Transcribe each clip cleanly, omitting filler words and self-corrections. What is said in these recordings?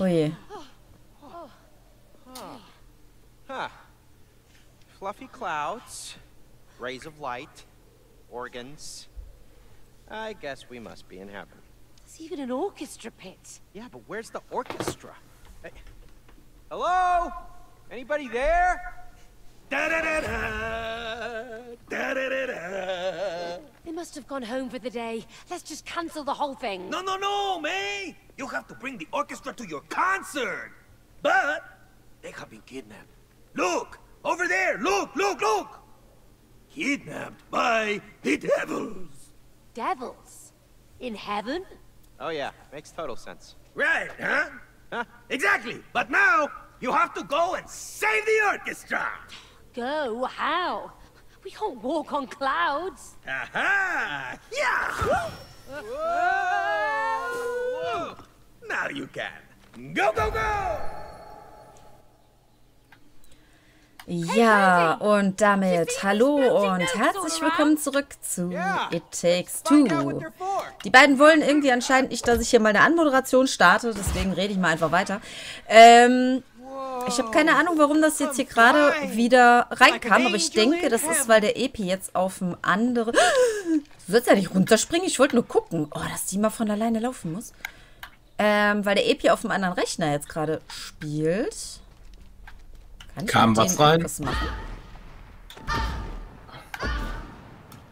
Oh je. Huh. Fluffy clouds, rays of light, organs. I guess we must be in heaven. There's even an orchestra pit. Yeah, but where's the orchestra? Hey. Hello? Anybody there? Da-da-da-da, da-da-da-da. They must have gone home for the day. Let's just cancel the whole thing. No, no, no, May! You have to bring the orchestra to your concert! But they have been kidnapped. Look! Over there! Look, look, look! Kidnapped by the devils! Devils? In heaven? Oh yeah, makes total sense. Right, huh? Huh? Exactly! But now, you have to go and save the orchestra! Go? How? We can't walk on clouds. Aha! Yeah! Whoa! Whoa! Now you can. Go, go, go! Ja, und damit hallo und herzlich willkommen zurück zu It Takes Two. Die beiden wollen irgendwie anscheinend nicht, dass ich hier mal eine Anmoderation starte, deswegen rede ich mal einfach weiter. Ich habe keine Ahnung, warum das jetzt hier gerade wieder reinkam, aber ich denke, das ist, weil der Epi jetzt auf dem anderen... Du sollst ja nicht runterspringen, ich wollte nur gucken. Oh, dass die mal von alleine laufen muss. Weil der Epi auf dem anderen Rechner jetzt gerade spielt. Kann ich mit denen irgendwas machen?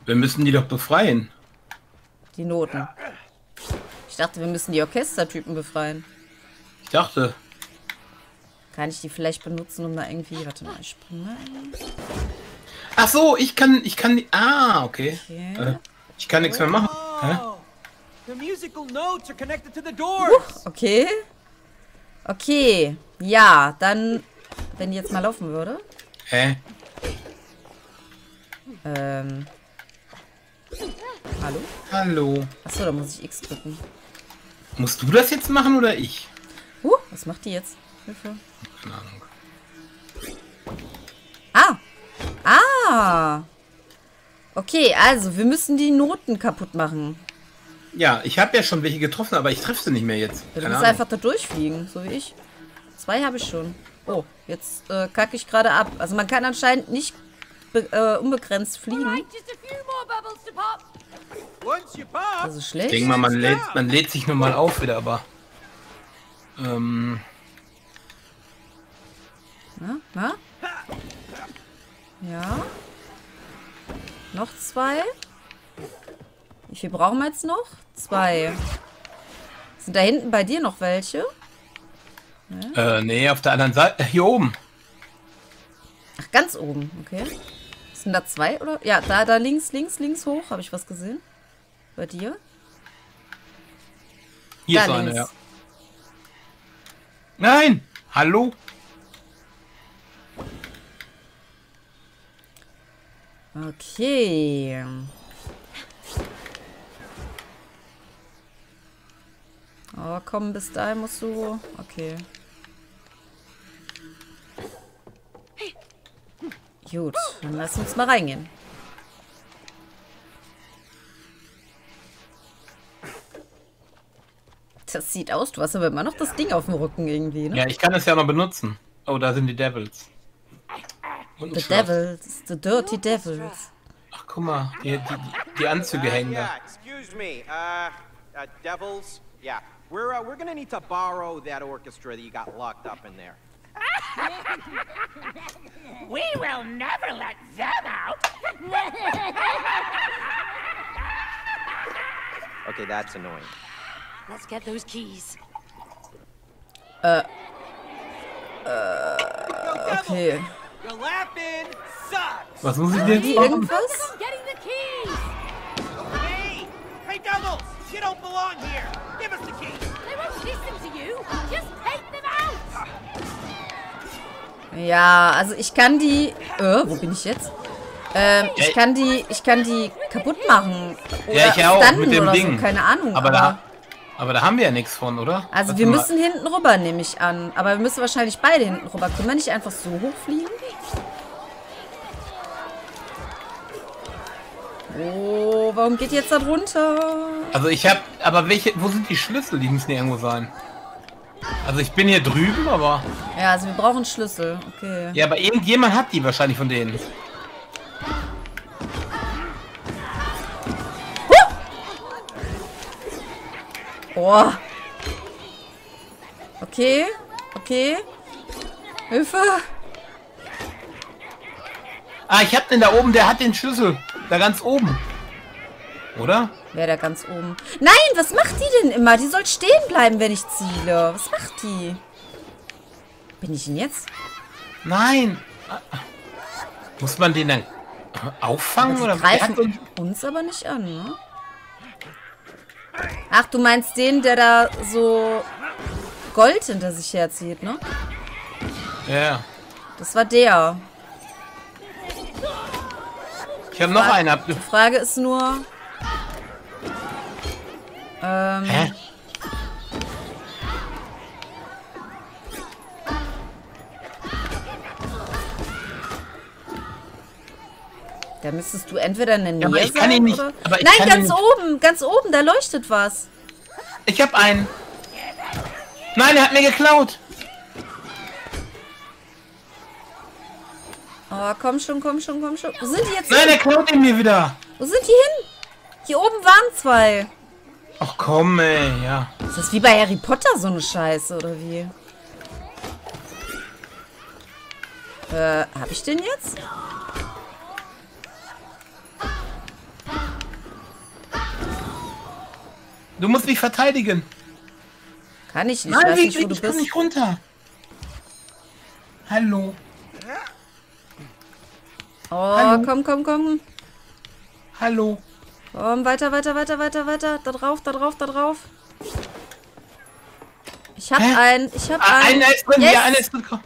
Wir müssen die doch befreien. Die Noten. Ich dachte, wir müssen die Orchestertypen befreien. Ich dachte... Kann ich die vielleicht benutzen, um da irgendwie... Warte mal, ich springe mal ein. Ach so, ich kann... Ah, okay. Ich kann nichts mehr machen. Okay. Okay. Ja, dann... Wenn die jetzt mal laufen würde. Hä? Hallo? Hallo. Achso, da muss ich X drücken. Musst du das jetzt machen oder ich? Was macht die jetzt? Hilfe. Keine Ahnung. Ah! Ah! Okay, also wir müssen die Noten kaputt machen. Ja, ich habe ja schon welche getroffen, aber ich treffe sie nicht mehr jetzt. Du musst einfach da durchfliegen, so wie ich. 2 habe ich schon. Oh, jetzt kacke ich gerade ab. Also man kann anscheinend nicht unbegrenzt fliegen. Das ist schlecht. Ich denke mal, man lädt sich nur mal auf wieder, aber... Na, na? Ja. Noch 2. Wie viel brauchen wir jetzt noch? 2. Sind da hinten bei dir noch welche? Ja. Nee, auf der anderen Seite. Hier oben. Ach, ganz oben. Okay. Sind da 2 oder? Ja, da links hoch. Habe ich was gesehen? Bei dir? Hier da ist links. Eine, ja. Nein! Hallo? Okay. Oh, komm, bis dahin musst du... Okay. Gut, dann lass uns mal reingehen. Das sieht aus, du hast aber immer noch das Ding auf dem Rücken irgendwie, ne? Ja, ich kann das ja noch benutzen. Oh, da sind die Devils. The Devils, the Dirty Devils. Ach, guck mal, die Anzüge hängen da. Excuse me, Devils, yeah, we're gonna need to borrow that orchestra that you got locked up in there. We will never let them out. Okay, that's annoying. Let's get those keys. Okay. Was muss ich denn jetzt machen? Irgendwas? Ja, also ich kann die... wo bin ich jetzt? Ich kann die kaputt machen. Oder ja, ich auch, standen mit dem Ding. So, keine Ahnung. Aber da haben wir ja nichts von, oder? Also warte, wir müssen hinten rüber, nehme ich an. Aber wir müssen wahrscheinlich beide hinten rüber. Können wir nicht einfach so hochfliegen? Oh, warum geht jetzt da runter? Also ich habe... Aber welche... Wo sind die Schlüssel? Die müssen ja irgendwo sein. Also ich bin hier drüben, aber... Ja, also wir brauchen Schlüssel, okay. Ja, aber irgendjemand hat die wahrscheinlich von denen. Oh. Okay, okay. Hilfe. Ah, ich hab den da oben, der hat den Schlüssel. Da ganz oben. Oder? Wer da ganz oben? Nein, was macht die denn immer? Die soll stehen bleiben, wenn ich ziele. Was macht die? Bin ich denn jetzt? Nein. Muss man den dann auffangen? Oder greifen uns aber nicht an, ne? Ach, du meinst den, der da so Gold hinter sich herzieht, ne? Ja. Yeah. Das war der. Ich habe noch einen. Die Frage ist nur... Hä? Da müsstest du entweder eine Nähe sein, kann ihn nicht, aber nein, kann ganz ihn oben, nicht. Ganz oben, da leuchtet was. Ich hab einen. Nein, er hat mir geklaut. Oh, komm schon, komm schon, komm schon. Wo sind die jetzt? Nein, hin? Er klaut ihn mir wieder. Wo sind die hin? Hier oben waren zwei. Ach komm, ey, ja. Ist das wie bei Harry Potter so eine Scheiße, oder wie? Hab ich den jetzt? Du musst mich verteidigen. Kann ich nicht. Nein, ich weiß nicht, wo du bist. Nicht runter. Hallo. Oh, hallo. Komm, komm, komm. Hallo. Komm, weiter, weiter, weiter, weiter, weiter. Da drauf, da drauf, da drauf. Ich hab einen. Ich hab einen. Einer ist drin, yes. Ja, einer ist drin. Komm.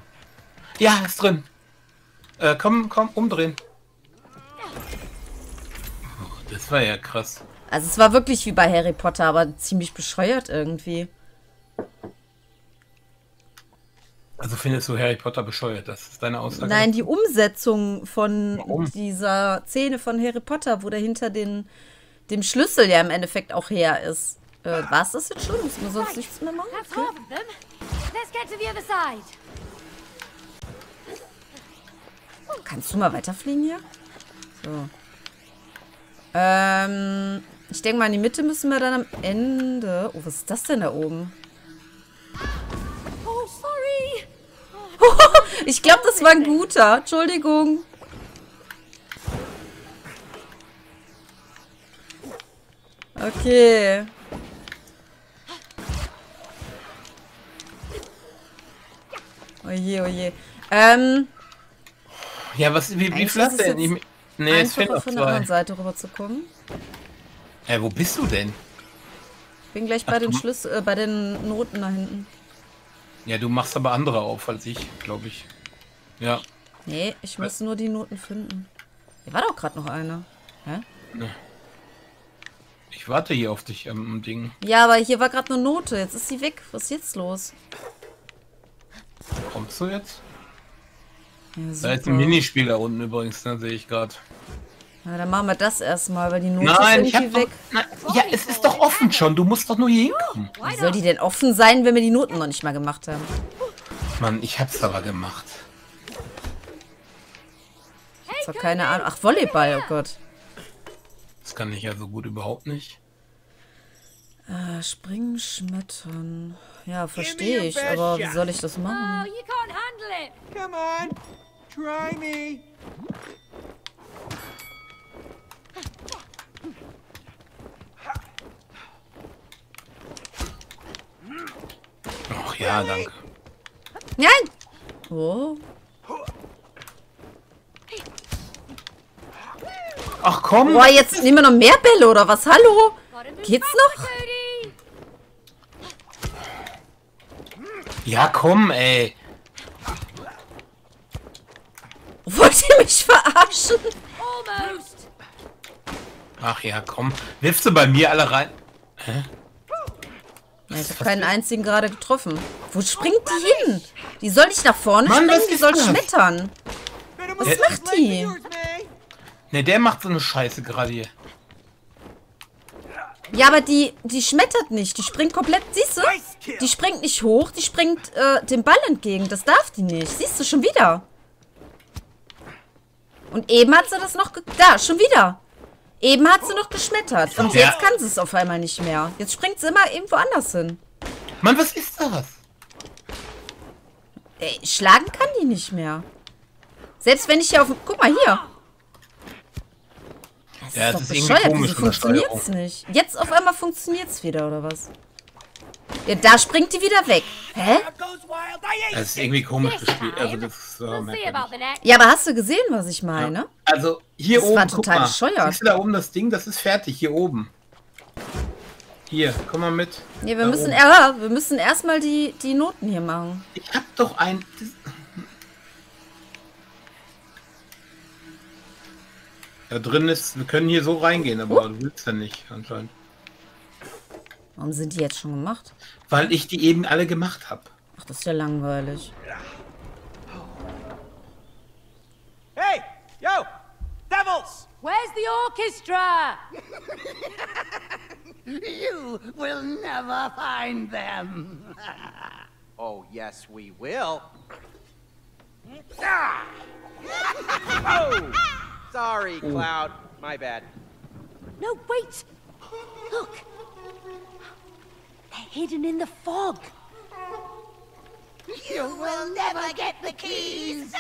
Ja, ist drin. Komm, komm, umdrehen. Oh, das war ja krass. Also es war wirklich wie bei Harry Potter, aber ziemlich bescheuert irgendwie. Also findest du Harry Potter bescheuert? Das ist deine Aussage? Nein, die Umsetzung von dieser Szene von Harry Potter, wo dahinter dem Schlüssel ja im Endeffekt auch her ist. War es das jetzt schon? Müssen wir sonst nichts mehr machen? Okay. Kannst du mal weiterfliegen hier? So. Ich denke mal, in die Mitte müssen wir dann am Ende... Oh, was ist das denn da oben? Oh, sorry. Ich glaube, das war ein guter. Entschuldigung. Okay. Oh je, oh je. Ja, was... Wie flattert denn? Nee, jetzt fehlen noch zwei. Von der anderen Seite rüber zu kommen. Wo bist du denn? Ich bin gleich bei den Schlüssel, bei den Noten da hinten. Ja, du machst aber andere auf als ich, glaube ich. Ja. Nee, ich muss nur die Noten finden. Hier war doch gerade noch eine. Hä? Nee. Ich warte hier auf dich am Ding. Ja, aber hier war gerade eine Note. Jetzt ist sie weg. Was ist jetzt los? Kommst du jetzt? Ja, da ist ein Minispiel da unten übrigens, ne, sehe ich gerade. Na, dann machen wir das erstmal, weil die Note ist irgendwie weg. Doch, na, ja, es ist doch offen schon, du musst doch nur hier hinkommen. Wie soll die denn offen sein, wenn wir die Noten noch nicht mal gemacht haben? Mann, ich hab's aber gemacht. Ist doch keine Ahnung. Ach, Volleyball, oh Gott. Das kann ich ja so gut überhaupt nicht. Springen, schmettern. Ja, verstehe ich, aber wie soll ich das machen? Come on, try me. Ach ja, danke. Nein! Oh. Ach komm! Boah, jetzt nehmen wir noch mehr Bälle oder was? Hallo? Geht's noch? Ja, komm, ey. Wollt ihr mich verarschen? Ach ja, komm. Wirfst du bei mir alle rein? Hä? Ich habe keinen einzigen gerade getroffen. Wo springt die hin? Die soll nicht nach vorne springen, die soll schmettern. Was macht die? Ne, der macht so eine Scheiße gerade hier. Ja, aber die schmettert nicht. Die springt komplett, siehst du? Die springt nicht hoch, die springt dem Ball entgegen. Das darf die nicht. Siehst du, schon wieder. Und eben hat sie das noch... Da, schon wieder. Eben hat sie noch geschmettert. Und jetzt kann sie es auf einmal nicht mehr. Jetzt springt sie immer irgendwo anders hin. Mann, was ist das? Ey, schlagen kann die nicht mehr. Selbst wenn ich hier auf... Guck mal, hier. Das ja, ist das doch ist bescheuert. Irgendwie komisch von der Steuerung. Funktioniert's nicht. Jetzt auf einmal funktioniert's wieder, oder was? Ja, da springt die wieder weg. Hä? Das ist irgendwie komisch gespielt. Also das ist, ja, aber hast du gesehen, was ich meine? Ja. Also hier das oben, war total guck mal. Bescheuert. Siehst du da oben das Ding? Das ist fertig, hier oben. Hier, komm mal mit. Ja, wir müssen, erstmal die Noten hier machen. Ich hab doch ein... Da drin ist... Wir können hier so reingehen, aber du willst ja nicht anscheinend. Warum sind die jetzt schon gemacht? Weil ich die eben alle gemacht habe. Ach, das ist ja langweilig. Hey, yo, Devils! Where's the orchestra? You will never find them. Oh, yes, we will. Oh, sorry, Cloud. My bad. No, wait. Look. They're hidden in the fog. You will never get the keys.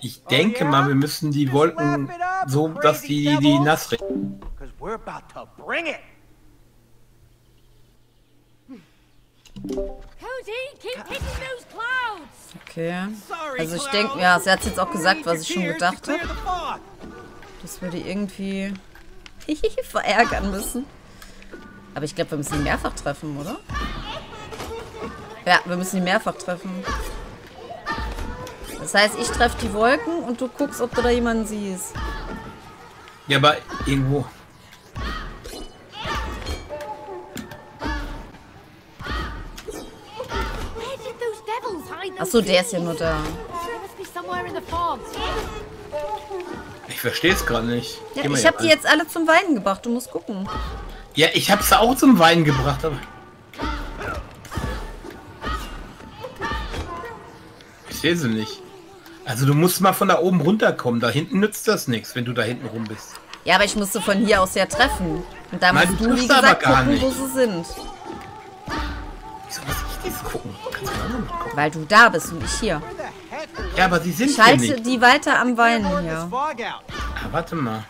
Ich denke mal, wir müssen die Wolken so, dass die nass riechen. Okay. Also ich denke, ja, sie hat jetzt auch gesagt, was ich schon gedacht habe. Das würde irgendwie verärgern müssen. Aber ich glaube, wir müssen ihn mehrfach treffen, oder? Ja, wir müssen ihn mehrfach treffen. Das heißt, ich treffe die Wolken und du guckst, ob du da jemanden siehst. Ja, aber irgendwo. Achso, der ist ja nur da. Ich verstehe es gerade nicht. Ja, ich habe die jetzt alle zum Weinen gebracht. Du musst gucken. Ja, ich habe sie auch zum Weinen gebracht. Aber ich sehe sie nicht. Also du musst mal von da oben runterkommen. Da hinten nützt das nichts, wenn du da hinten rum bist. Ja, aber ich musste von hier aus ja treffen. Und da musst du, wie gesagt, gucken, wo sie sind. Wieso muss ich das gucken? Kannst du mal gucken? Weil du da bist und ich hier. Ja, aber sie sind hier nicht. Ich halte die weiter am Weinen hier. Ja, warte mal.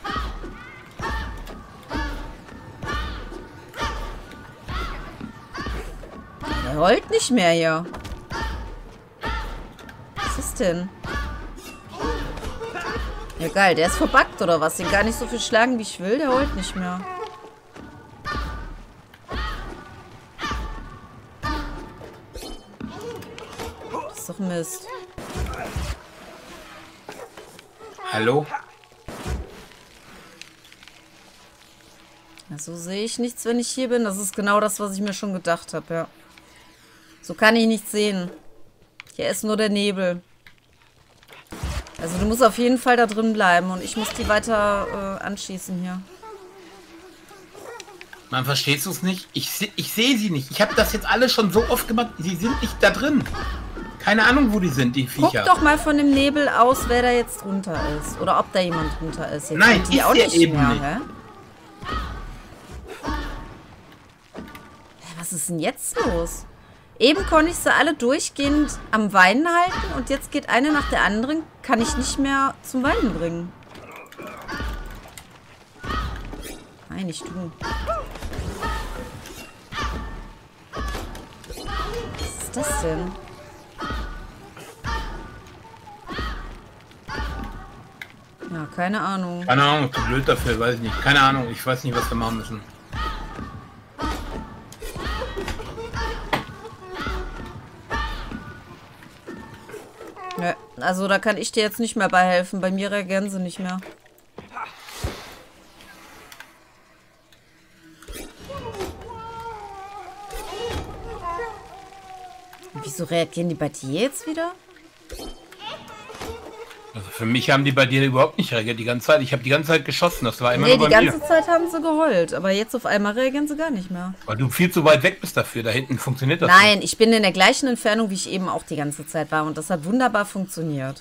Er heult nicht mehr hier. Was ist denn? Ja, geil. Der ist verbuggt oder was? Den gar nicht so viel schlagen, wie ich will. Der heult nicht mehr. Das ist doch Mist. Hallo? Ja, so sehe ich nichts, wenn ich hier bin. Das ist genau das, was ich mir schon gedacht habe, ja. So kann ich nichts sehen. Hier ist nur der Nebel. Also du musst auf jeden Fall da drin bleiben und ich muss die weiter anschießen hier. Man, verstehst du es nicht? Ich sehe sie nicht. Ich habe das jetzt alles schon so oft gemacht. Sie sind nicht da drin. Keine Ahnung, wo die sind, die Viecher. Guck doch mal von dem Nebel aus, wer da jetzt drunter ist. Oder ob da jemand drunter ist. Jetzt nein, die ist auch nicht eben mehr, nicht. Hä? Was ist denn jetzt los? Eben konnte ich sie alle durchgehend am Weinen halten und jetzt geht eine nach der anderen, kann ich nicht mehr zum Weinen bringen. Nein, nicht du. Was ist das denn? Ja, keine Ahnung. Keine Ahnung, zu blöd dafür, weiß ich nicht. Keine Ahnung, ich weiß nicht, was wir machen müssen. Nö, also da kann ich dir jetzt nicht mehr beihelfen. Bei mir reagieren sie nicht mehr. Wieso reagieren die bei dir jetzt wieder? Also für mich haben die bei dir überhaupt nicht reagiert die ganze Zeit. Ich habe die ganze Zeit geschossen, das war immer nur bei mir. Die ganze Zeit haben sie geheult, aber jetzt auf einmal reagieren sie gar nicht mehr. Weil du viel zu weit weg bist dafür, da hinten funktioniert das nicht. Nein, ich bin in der gleichen Entfernung, wie ich eben auch die ganze Zeit war und das hat wunderbar funktioniert.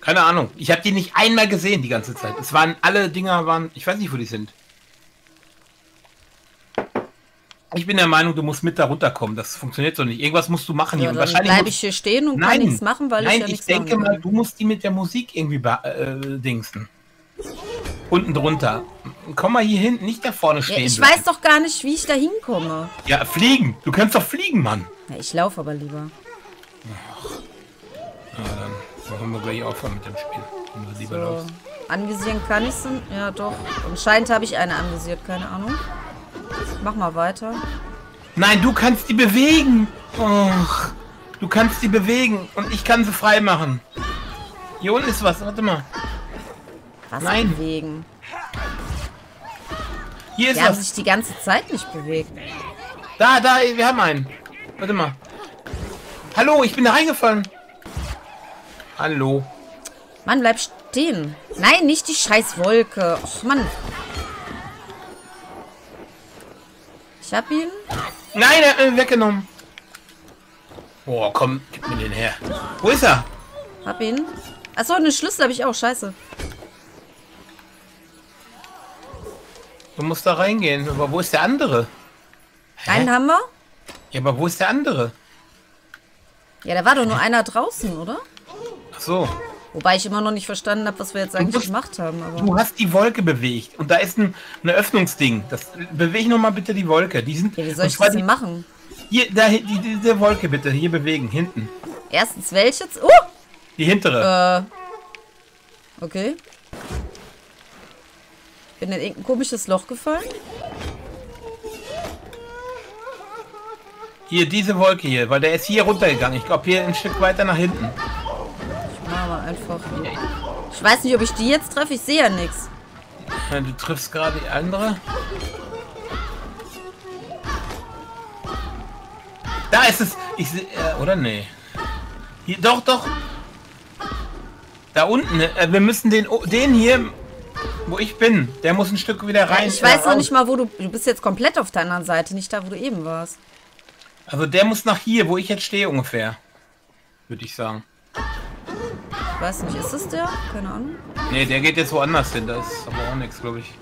Keine Ahnung, ich habe die nicht einmal gesehen die ganze Zeit. Es waren, alle Dinger waren, ich weiß nicht, wo die sind. Ich bin der Meinung, du musst mit da runterkommen. Das funktioniert so nicht. Irgendwas musst du machen hier. Ja, dann bleibe ich hier stehen und kann nichts machen, weil ich ja nichts machen kann. Nein, ich denke mal, du musst die mit der Musik irgendwie dingsen. Unten drunter. Komm mal hier hinten, nicht da vorne stehen. Ja, ich weiß doch gar nicht, wie ich da hinkomme. Ja, fliegen. Du kannst doch fliegen, Mann. Ja, ich laufe aber lieber. Ach. Na, dann wollen wir gleich aufhören mit dem Spiel. Wenn du lieber laufst. Anvisieren kann ich denn? Ja, doch. Anscheinend habe ich eine anvisiert, keine Ahnung. Mach mal weiter. Nein, du kannst die bewegen. Och, du kannst die bewegen und ich kann sie frei machen. Hier unten ist was. Warte mal. Was bewegen? Hier ist was. Die haben sich die ganze Zeit nicht bewegt. Da, wir haben einen. Warte mal. Hallo, ich bin da reingefallen. Hallo. Mann, bleib stehen. Nein, nicht die scheiß Wolke. Och, Mann. Ich hab ihn. Nein, er hat ihn weggenommen. Boah, komm, gib mir den her. Wo ist er? Hab ihn. Achso, einen Schlüssel habe ich auch. Scheiße. Du musst da reingehen. Aber wo ist der andere? Hä? Einen haben wir? Ja, aber wo ist der andere? Ja, da war doch nur einer draußen, oder? Ach so. Wobei ich immer noch nicht verstanden habe, was wir jetzt eigentlich gemacht haben. Aber du hast die Wolke bewegt. Und da ist ein Öffnungsding. Bewege noch mal bitte die Wolke. Die sind, ja, wie soll ich das denn machen? Hier, diese Wolke bitte. Hier bewegen, hinten. Erstens welche? Die hintere. Okay. Bin in irgendein komisches Loch gefallen. Hier, diese Wolke hier. Weil der ist hier runtergegangen. Ich glaube, hier ein Stück weiter nach hinten. Einfach. Ich weiß nicht, ob ich die jetzt treffe. Ich sehe ja nichts. Ja, du triffst gerade die andere. Da ist es. Ich sehe. Oder nee. Hier, doch. Da unten. Wir müssen den hier, wo ich bin. Der muss ein Stück wieder rein. Ja, ich weiß noch nicht mal, wo du. Du bist jetzt komplett auf der anderen Seite, nicht da, wo du eben warst. Also der muss nach hier, wo ich jetzt stehe ungefähr. Würde ich sagen. Ich weiß nicht, ist es der? Keine Ahnung. Ne, der geht jetzt woanders hin. Da ist aber auch nichts, glaube ich.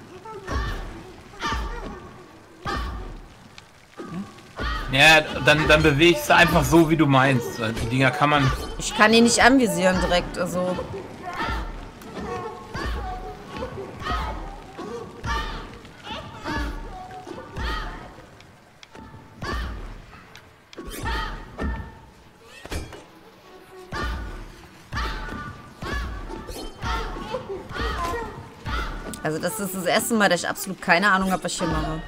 Ja, dann bewegst du einfach so, wie du meinst. Die Dinger kann man... Ich kann die nicht anvisieren direkt, also... Also das ist das erste Mal, dass ich absolut keine Ahnung habe, was ich hier mache.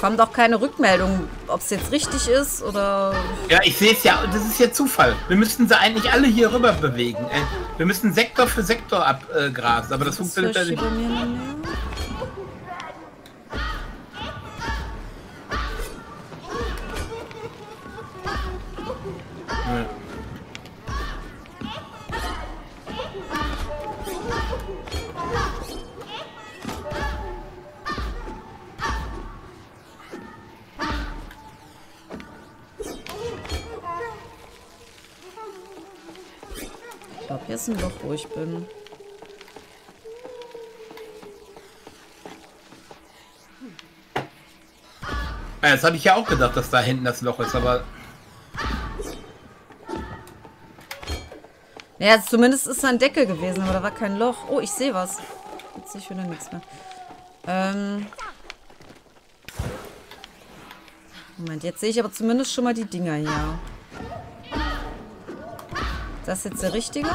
Kommt auch keine Rückmeldung, ob es jetzt richtig ist oder... Ja, ich sehe es ja. Das ist ja Zufall. Wir müssten sie eigentlich alle hier rüber bewegen. Wir müssten Sektor für Sektor abgrasen, aber das funktioniert ja nicht. Doch, wo ich bin. Ja, das habe ich ja auch gedacht, dass da hinten das Loch ist, aber... Ja, zumindest ist da ein Deckel gewesen, aber da war kein Loch. Oh, ich sehe was. Jetzt sehe ich wieder nichts mehr. Moment, jetzt sehe ich aber zumindest schon mal die Dinger hier. Ist das jetzt der richtige?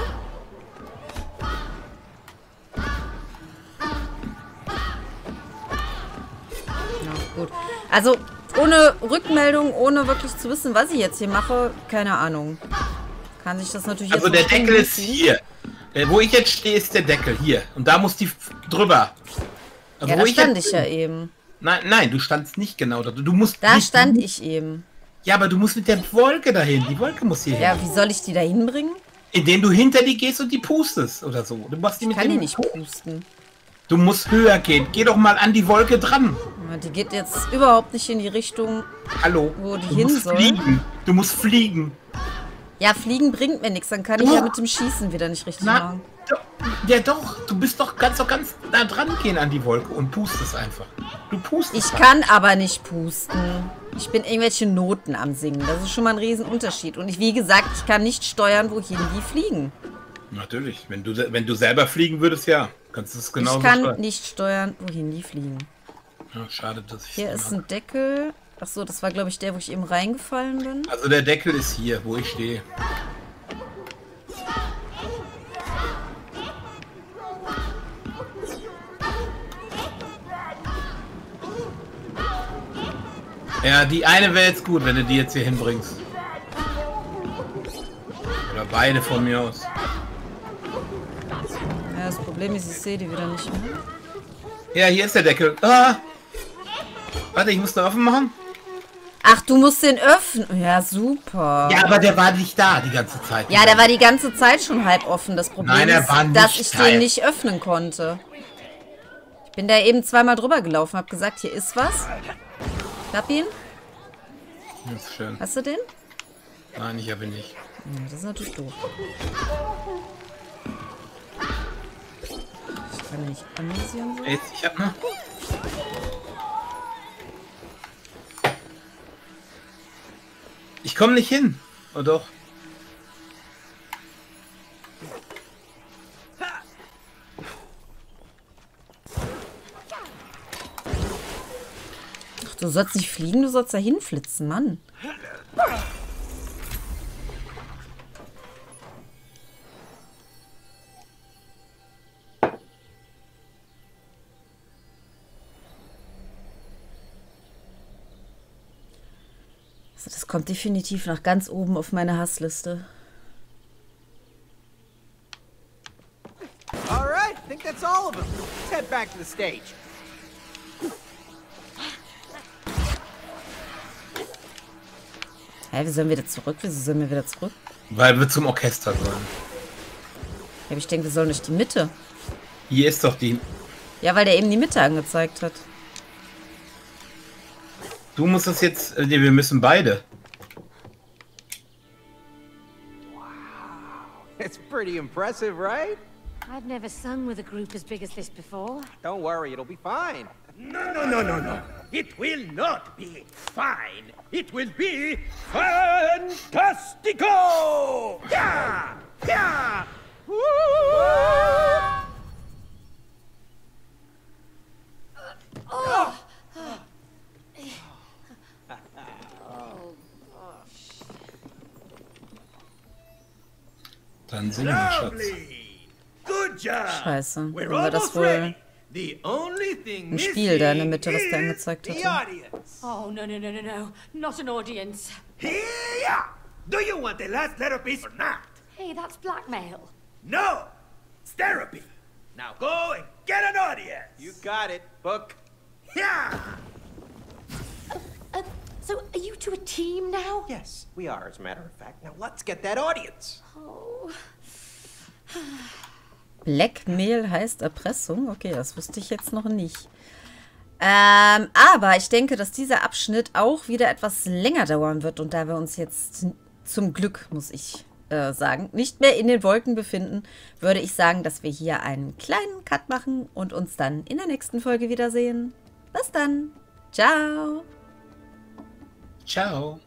Gut. Also ohne Rückmeldung, ohne wirklich zu wissen, was ich jetzt hier mache, keine Ahnung. Kann sich das natürlich also jetzt der Deckel ist hier. Wo ich jetzt stehe, ist der Deckel hier. Und da muss die drüber. Ja, da stand ich ja eben. Nein, nein, du standst nicht genau da. Du musst da stand ich eben. Ja, aber du musst mit der Wolke dahin. Die Wolke muss hier hin. Ja, wie soll ich die dahin bringen? Indem du hinter die gehst und die pustest oder so. Du machst die mit dem nicht pusten. Du musst höher gehen. Geh doch mal an die Wolke dran. Die geht jetzt überhaupt nicht in die Richtung, hallo, wo die hin soll. Fliegen. Du musst fliegen. Ja, fliegen bringt mir nichts. Dann kann ich ja mit dem Schießen wieder nicht richtig machen. Ja doch, du bist doch ganz nah dran gehen an die Wolke und pustest einfach. Du pustest. Ich kann aber nicht pusten. Ich bin irgendwelche Noten am Singen. Das ist schon mal ein Riesenunterschied. Und ich, wie gesagt, ich kann nicht steuern, wohin die fliegen. Natürlich. Wenn du selber fliegen würdest, ja. Kannst du es genau steuern. Ich kann nicht steuern, wohin die fliegen. Ja, schade, dass ich... Hier ist ein Deckel. Achso, das war, glaube ich, der, wo ich eben reingefallen bin. Also der Deckel ist hier, wo ich stehe. Ja, die eine wäre jetzt gut, wenn du die jetzt hier hinbringst. Oder beide von mir aus. Ja, das Problem ist, ich sehe die wieder nicht mehr. Ja, hier ist der Deckel. Ah! Warte, ich muss den offen machen. Ach, du musst den öffnen. Ja, super. Ja, aber der war nicht da die ganze Zeit. Ja, der war die ganze Zeit schon halb offen. Das Problem ist, dass ich den nicht öffnen konnte. Ich bin da eben zweimal drüber gelaufen, habe gesagt, hier ist was. Klapp ihn. Das ist schön. Hast du den? Nein, ich habe ihn nicht. Ja, das ist natürlich doof. Ich kann nicht amüsieren. So. Jetzt, ich hab noch. Ich komme nicht hin. Oh doch. Ach, du sollst nicht fliegen, du sollst da hinflitzen, Mann. Das kommt definitiv nach ganz oben auf meine Hassliste. All right, I think that's all of them. Let's head back to the stage. Hä, wieso sollen wir wieder zurück? Wieso sollen wir wieder zurück? Weil wir zum Orchester sollen. Ja, aber ich denke, wir sollen durch die Mitte. Hier ist doch die... Ja, weil der eben die Mitte angezeigt hat. Du musst das jetzt... Nee, wir müssen beide. Wow, that's pretty impressive, right? I've never sung with a group as big as this before. Don't worry, it'll be fine. No. It will not be fine. It will be fantastico! Yeah! Yeah! Woo! Oh! Dann singen, Schatz. Scheiße, wenn wir das wohl ein Spiel da in der Mitte, was der angezeigt hatte. Oh, no. Not an audience. Yeah. Do you want the last letter piece or not? Hey, that's blackmail. No, it's therapy. Now go and get an audience. You got it, Book. Yeah. So, are you two a team now? Yes, we are, as a matter of fact. Now, let's get that audience. Oh. Blackmail heißt Erpressung? Okay, das wusste ich jetzt noch nicht. Aber ich denke, dass dieser Abschnitt auch wieder etwas länger dauern wird. Und da wir uns jetzt zum Glück, muss ich sagen, nicht mehr in den Wolken befinden, würde ich sagen, dass wir hier einen kleinen Cut machen und uns dann in der nächsten Folge wiedersehen. Bis dann. Ciao. Ciao.